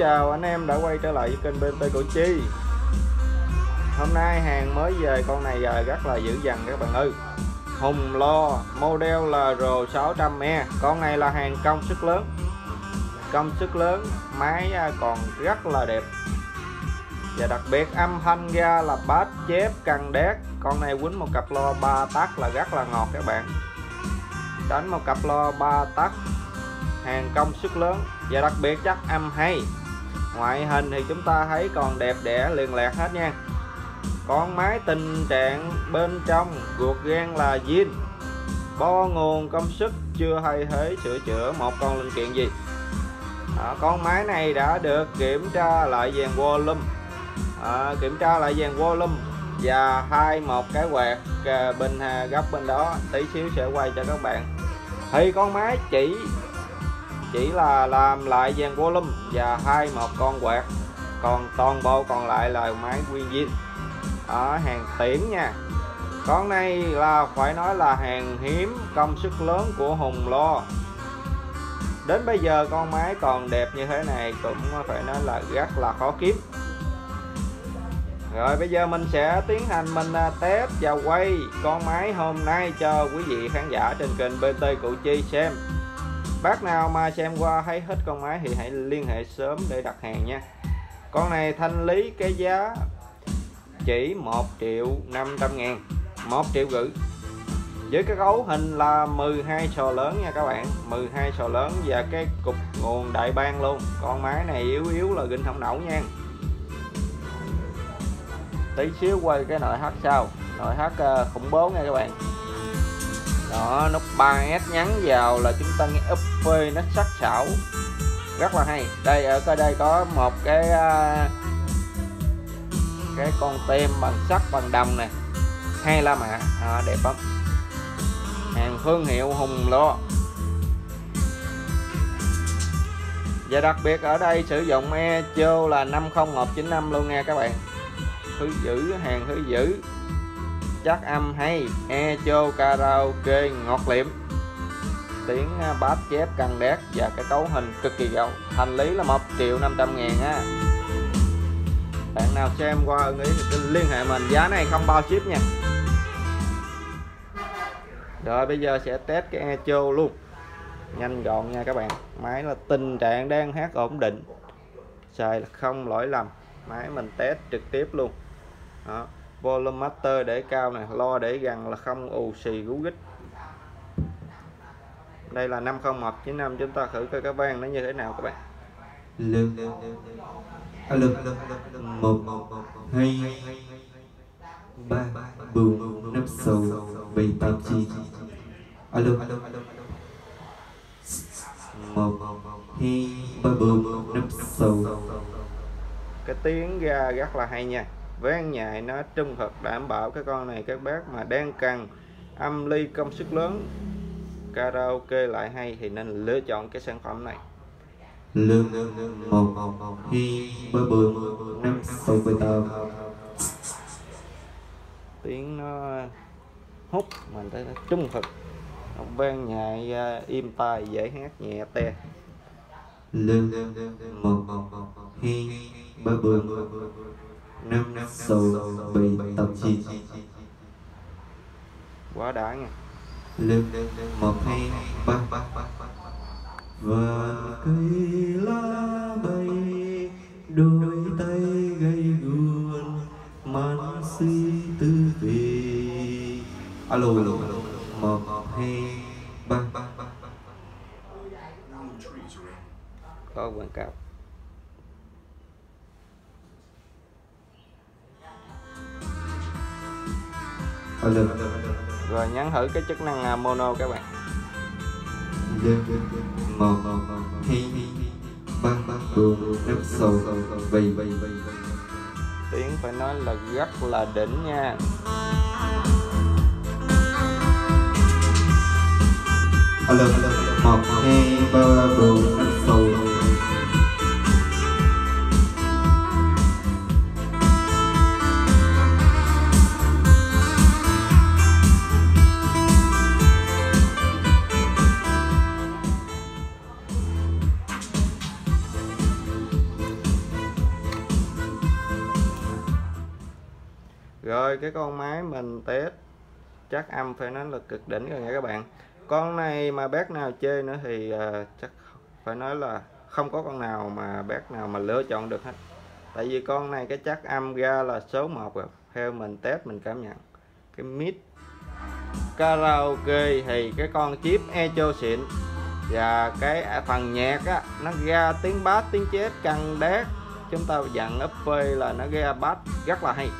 chào anh em đã quay trở lại với kênh PMT Củ Chi. Hôm nay hàng mới về, con này rất là dữ dằn các bạn ơi. Hùng Loa model là Pro 600E. Con này là hàng công suất lớn, máy còn rất là đẹp. Và đặc biệt âm thanh ra là bass chép căng đét. Con này quýnh một cặp loa 3 tát là rất là ngọt các bạn. Đánh một cặp loa 3 tát, hàng công suất lớn và đặc biệt chắc âm hay. Ngoại hình thì chúng ta thấy còn đẹp đẽ liền lẹt hết nha. Con máy tình trạng bên trong ruột gan là zin, bo nguồn công suất, chưa thay thế sửa chữa một con linh kiện gì. Con máy này đã được kiểm tra lại dàn volume, và thay một cái quạt bên góc bên đó, tí xíu sẽ quay cho các bạn. Thì con máy chỉ là làm lại dàn volume và thay một con quạt, còn toàn bộ còn lại là máy nguyên zin. Ở hàng tiễn nha. Con này là phải nói là hàng hiếm công suất lớn của Hùng Loa. Đến bây giờ con máy còn đẹp như thế này cũng phải nói là rất là khó kiếm. Rồi bây giờ mình sẽ tiến hành test và quay con máy hôm nay cho quý vị khán giả trên kênh PMT Củ Chi xem. Bác nào mà xem qua thấy hết con máy thì hãy liên hệ sớm để đặt hàng nha. Con này thanh lý cái giá chỉ 1.500.000, 1.500.000. Với cái cấu hình là 12 sò lớn nha các bạn, 12 sò lớn và cái cục nguồn đại bang luôn. Con máy này yếu là ginh không nổi nha. Tí xíu quay cái nội thất sau. Nội thất khủng bố nha các bạn. Đó, nút 3S nhắn vào là chúng ta nghe úp phê, nó sắc sảo, rất là hay. Đây ở cái đây có một cái con tem bằng sắt bằng đồng nè, hay lắm ạ. Đẹp lắm. Hàng thương hiệu Hùng Loa. Và đặc biệt ở đây sử dụng ECHO là 50195 luôn nha các bạn. Thứ dữ, hàng thứ dữ, chắc âm hay, ECHO karaoke ngọt liệm, tiếng bass chép căng đét và cái cấu hình cực kỳ giàu. Thành lý là 1.500.000 á. Bạn nào xem qua ưng ý thì liên hệ mình, giá này không bao ship nha. Rồi bây giờ sẽ test cái ECHO luôn, nhanh gọn nha các bạn. Máy là tình trạng đang hát ổn định, xài là không lỗi lầm. Máy mình test trực tiếp luôn. Đó, volume master để cao này, loa để gần là không ù xì rú rít. Đây là 50195, chúng ta thử coi cái vang nó như thế nào các bạn. Lực 1 2 3 4 5 6 7 8 9 1 2 3 4 5 6. Cái tiếng ra rất là hay nha. Vang nhạy, nó trung thực, đảm bảo cái con này các bác mà đang cần âm ly công suất lớn, karaoke lại hay thì nên lựa chọn cái sản phẩm này. 1 2 3 4 5 6 7 8. Tiếng nó hút mình thấy nó trung thực, nó vang nhạy, im tai, dễ hát, nhẹ te. 1 2 3 4 5 6 7 8 9. Quá đã nha. 1 2 3 và cây lá bay, đôi tay gầy guồn man suy tư vị. Alo 1 2 3. Có quảng cáo. Rồi nhắn thử cái chức năng mono các bạn. 1 2 3 4 5 6 7. Tiếng phải nói là rất là đỉnh nha. Alo 1 2 3 4 5 6. Rồi cái con máy mình test chắc âm phải nói là cực đỉnh rồi nha các bạn. Con này mà bác nào chơi nữa thì chắc phải nói là không có con nào mà bác nào mà lựa chọn được hết. Tại vì con này cái chắc âm ra là số 1 rồi. Theo mình test mình cảm nhận cái mic karaoke thì cái con chip echo xịn, và cái phần nhạc á, nó ra tiếng bass, tiếng chết căng đét. Chúng ta dặn up phê là nó ra bass rất là hay.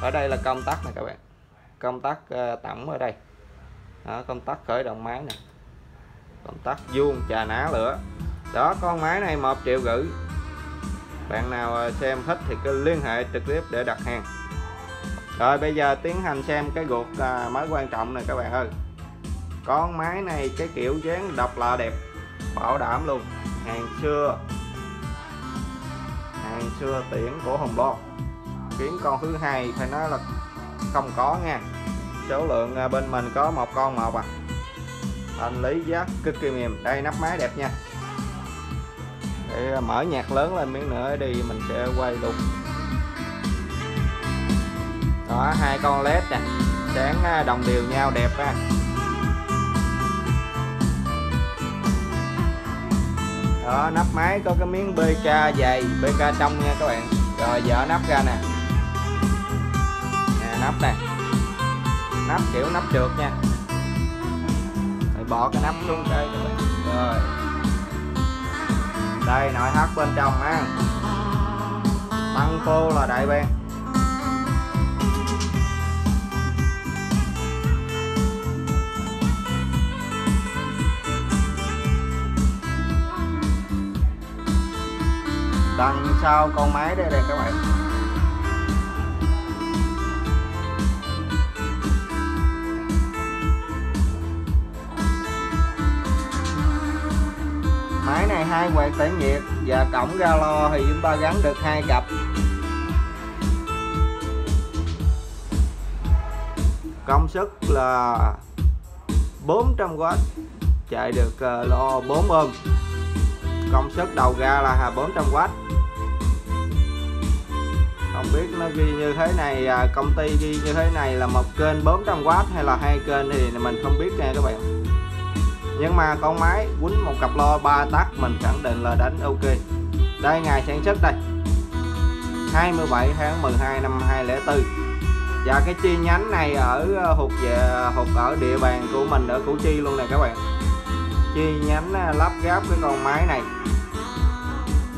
Ở đây là công tắc này các bạn, công tắc tổng ở đây. Đó, công tắc khởi động máy nè, công tắc vuông chà ná lửa. Đó, con máy này 1,5 triệu. Bạn nào xem thích thì cứ liên hệ trực tiếp để đặt hàng. Rồi bây giờ tiến hành xem cái ruột máy quan trọng này các bạn ơi. Con máy này cái kiểu dáng độc lạ đẹp, bảo đảm luôn. Hàng xưa tiễn của Hùng Loa, kiếm con thứ hai phải nói là không có nha. Số lượng bên mình có một con một à. Hành lý giá cực kỳ mềm. Đây, nắp máy đẹp nha. Để mở nhạc lớn lên miếng nữa đi, mình sẽ quay luôn. Đó, hai con led nè, sáng đồng đều nhau đẹp ha. Đó, nắp máy có cái miếng BK dày, BK trong nha các bạn. Rồi dỡ nắp ra nè. Nè nắp nè, nắp kiểu nắp trượt nha. Rồi bỏ cái nắp xuống đây các bạn. Rồi đây nội thất bên trong á, tăng phô là đại bang. Đằng sau con máy đây các bạn, máy này hai quạt tản nhiệt và cổng ra lo thì chúng ta gắn được 2 cặp. Công suất là 400W, chạy được lo 4 ôm. Công suất đầu ra là 400W. Không biết nó ghi như thế này, công ty ghi như thế này là 1 kênh 400W hay là 2 kênh thì mình không biết nha các bạn. Nhưng mà con máy quýnh 1 cặp loa 3 tắc mình khẳng định là đánh ok. Đây, ngày sản xuất đây, 27 tháng 12 năm 2004. Và cái chi nhánh này ở ở địa bàn của mình ở Củ Chi luôn nè các bạn. Chi nhánh lắp ráp cái con máy này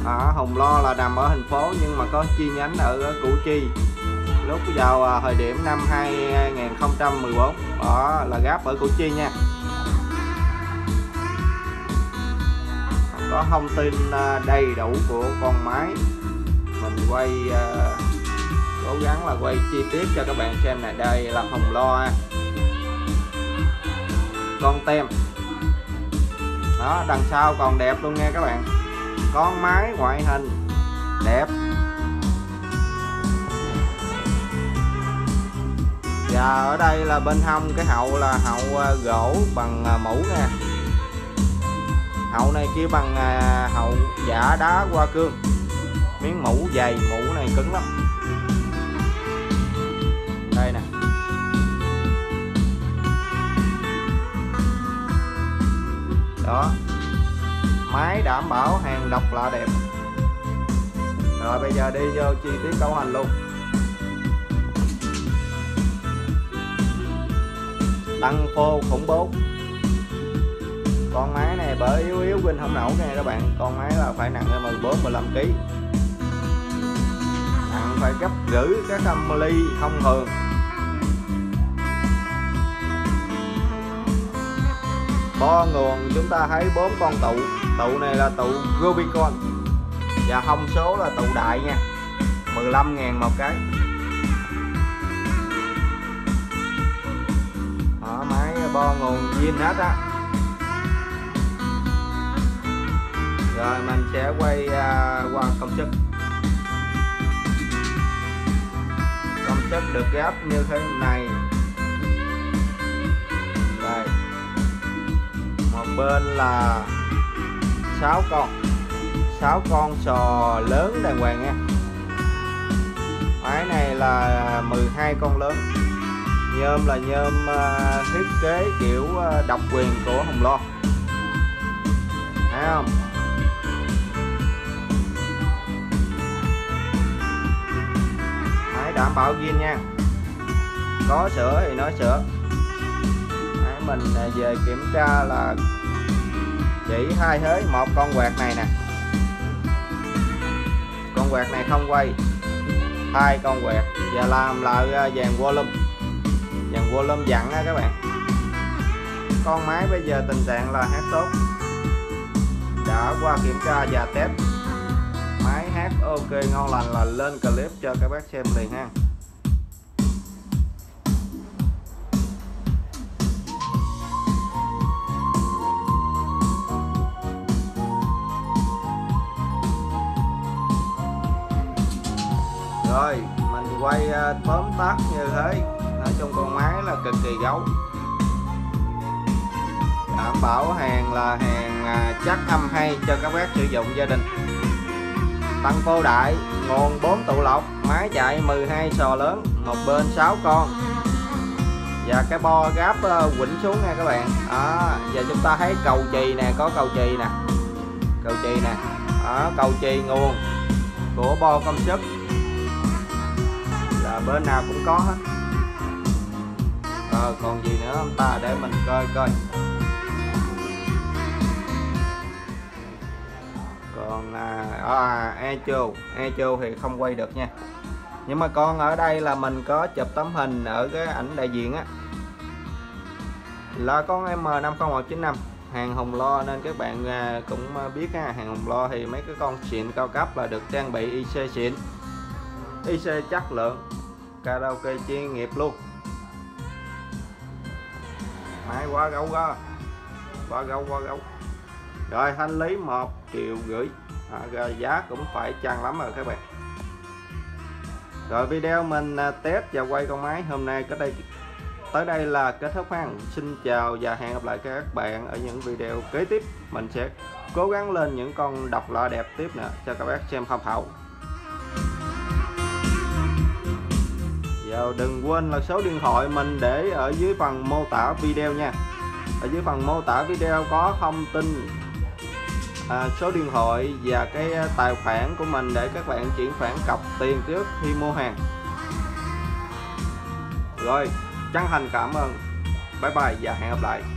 ở Hùng Loa là nằm ở thành phố, nhưng mà có chi nhánh ở Củ Chi lúc vào thời điểm năm 2014. Đó là ráp ở Củ Chi nha. Có thông tin đầy đủ của con máy, mình quay cố gắng là quay chi tiết cho các bạn xem này. Đây là Hùng Loa con tem. Đó, đằng sau còn đẹp luôn nha các bạn. Con máy ngoại hình đẹp và ở đây là bên hông, cái hậu là hậu gỗ bằng mũ nha. Hậu này kia bằng hậu giả đá hoa cương, miếng mũ dày, mũ này cứng lắm. Đây nè, đó, máy đảm bảo hàng độc lạ đẹp. Rồi bây giờ đi vô chi tiết cấu hình luôn. Tăng phô khủng bố. Con máy này bởi yếu quên không nổ nghe các bạn. Con máy là phải nặng lên 14-15 kg, nặng phải gấp rưỡi cái âm ly thông thường. Bo nguồn chúng ta thấy 4 con tụ. Tụ này là tụ Rubicon và thông số là tụ đại nha, 15.000 một cái. Đó, máy bo nguồn zin hết á. Rồi mình sẽ quay qua công suất. Công suất được gáp như thế này. Đây, một bên là 6 con sò lớn đàng hoàng nha. Máy này là 12 con lớn. Nhôm là nhôm thiết kế kiểu độc quyền của Hùng Loa. Thấy không? Máy đảm bảo zin nha. Có sửa thì nói sửa. Đấy, mình về kiểm tra là chỉ 2 hế, một con quạt này nè. Con quạt này không quay. 2 con quạt và làm lại dàn volume. Dàn volume dặn á các bạn. Con máy bây giờ tình trạng là hát tốt. Đã qua kiểm tra và test. Máy hát ok ngon lành là lên clip cho các bác xem liền ha. Rồi, mình quay tóm tắt như thế. Nói chung con máy là cực kỳ gấu. Đảm bảo hàng là hàng chắc âm hay cho các bác sử dụng gia đình. Tăng vô đại, nguồn 4 tụ lọc. Máy chạy 12 sò lớn, một bên 6 con. Và cái bo gáp quỉnh xuống nha các bạn. Đó, giờ chúng ta thấy cầu chì nè, có cầu chì nè. Cầu chì nè. Đó, cầu chì nguồn của bo công suất. Là bên nào cũng có hết. Rồi còn gì nữa không ta, để mình coi coi. Còn echo thì không quay được nha. Nhưng mà con ở đây là mình có chụp tấm hình ở cái ảnh đại diện á. Là con M50195 hàng Hùng Loa nên các bạn cũng biết ha, hàng Hùng Loa thì mấy cái con xịn cao cấp là được trang bị IC xịn. IC chất lượng, karaoke chuyên nghiệp luôn. Máy quá gấu đó. Quá gấu. Rồi thanh lý 1,5 triệu rồi giá cũng phải chăng lắm rồi các bạn. Rồi video mình test và quay con máy hôm nay tới đây là kết thúc ha. Xin chào và hẹn gặp lại các bạn ở những video kế tiếp. Mình sẽ cố gắng lên những con độc lạ đẹp tiếp nữa cho các bác xem tham khảo. Đừng quên là số điện thoại mình để ở dưới phần mô tả video nha. Ở dưới phần mô tả video có thông tin số điện thoại và cái tài khoản của mình để các bạn chuyển khoản cọc tiền trước khi mua hàng. Rồi, chân thành cảm ơn. Bye bye và hẹn gặp lại.